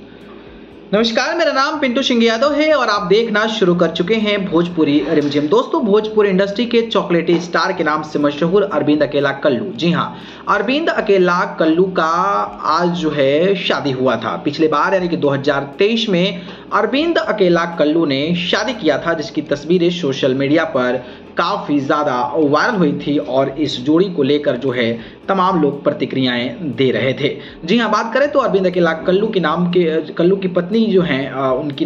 नमस्कार, मेरा नाम पिंटू सिंघियादो है और आप देखना शुरू कर चुके हैं भोजपुरी रिमजिम। दोस्तों, भोजपुरी इंडस्ट्री के चॉकलेटी स्टार के नाम से मशहूर अरविंद अकेला कल्लू, जी हाँ, अरविंद अकेला कल्लू का आज जो है शादी हुआ था। पिछले बार यानी कि 2023 में अरविंद अकेला कल्लू ने शादी किया था, जिसकी तस्वीरें सोशल मीडिया पर काफ़ी ज़्यादा वायरल हुई थी और इस जोड़ी को लेकर जो है तमाम लोग प्रतिक्रियाएं दे रहे थे। जी हाँ, बात करें तो अरविंद अकेला कल्लू की पत्नी जो हैं, उनका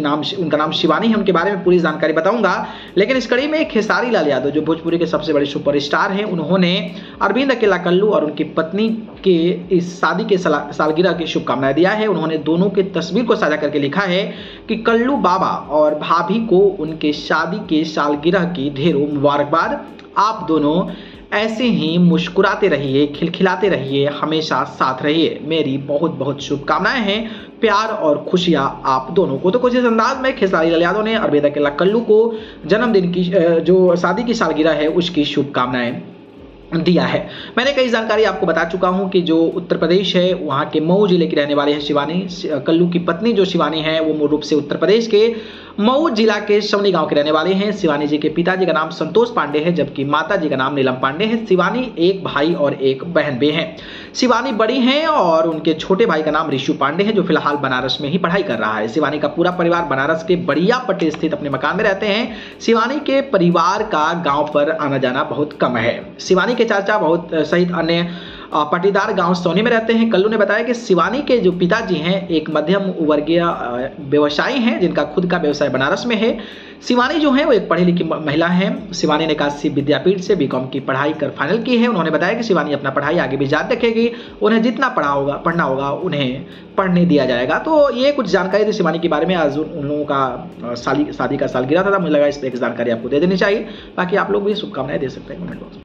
नाम शिवानी है। उनके बारे में पूरी जानकारी बताऊंगा, लेकिन इस कड़ी में खेसारी लाल यादव जो भोजपुरी के सबसे बड़े सुपरस्टार हैं, उन्होंने अरविंद अकेला कल्लू और उनकी पत्नी के इस शादी के सालगिरह की शुभकामनाएं दिया है। उन्होंने दोनों के तस्वीर को साझा करके लिखा है कि कल्लू बाबा और भाभी को उनके शादी के सालगिरह की ढेरों मुबारकबाद। आप दोनों ऐसे ही मुस्कुराते रहिए, खिलखिलाते रहिए, हमेशा साथ रहिए। मेरी बहुत बहुत शुभकामनाएं हैं, प्यार और खुशियां आप दोनों को। तो कुछ इस अंदाज में खेसारी लाल यादव ने अरविंद अकेला कल्लू को जन्मदिन की जो शादी की सालगिरह है उसकी शुभकामनाएं दिया है। मैंने कई जानकारी आपको बता चुका हूं कि जो उत्तर प्रदेश है वहां के मऊ जिले की रहने वाली है शिवानी। कल्लू की पत्नी जो शिवानी है वो मूल रूप से उत्तर प्रदेश के मऊ जिला के सवनी गांव के रहने वाले हैं। शिवानी जी के पिताजी का नाम संतोष पांडे है, जबकि माता जी का नाम नीलम पांडे है। शिवानी एक भाई और एक बहन भी हैं। शिवानी बड़ी हैं और उनके छोटे भाई का नाम ऋषु पांडे है, जो फिलहाल बनारस में ही पढ़ाई कर रहा है। शिवानी का पूरा परिवार बनारस के बड़िया पट स्थित अपने मकान में रहते हैं। शिवानी के परिवार का गाँव पर आना जाना बहुत कम है। शिवानी के चाचा बहुत सहित अन्य पाटीदार गांव सोनी में रहते हैं। कल्लू ने बताया कि शिवानी के जो पिताजी हैं एक मध्यम वर्गीय व्यवसायी हैं, जिनका खुद का व्यवसाय बनारस में है। शिवानी जो है वो एक पढ़ी लिखी महिला हैं। शिवानी ने काशी विद्यापीठ से बीकॉम की पढ़ाई कर फाइनल की है। उन्होंने बताया कि शिवानी अपना पढ़ाई आगे भी जारी रखेगी, उन्हें जितना पढ़ना होगा उन्हें पढ़ने दिया जाएगा। तो ये कुछ जानकारी थी शिवानी के बारे में। आज उन लोगों का शादी का सालगिरह था, मुझे लगा इस पर एक जानकारी आपको दे देनी चाहिए। बाकी आप लोग भी शुभकामनाएं दे सकते हैं कमेंट बॉक्स।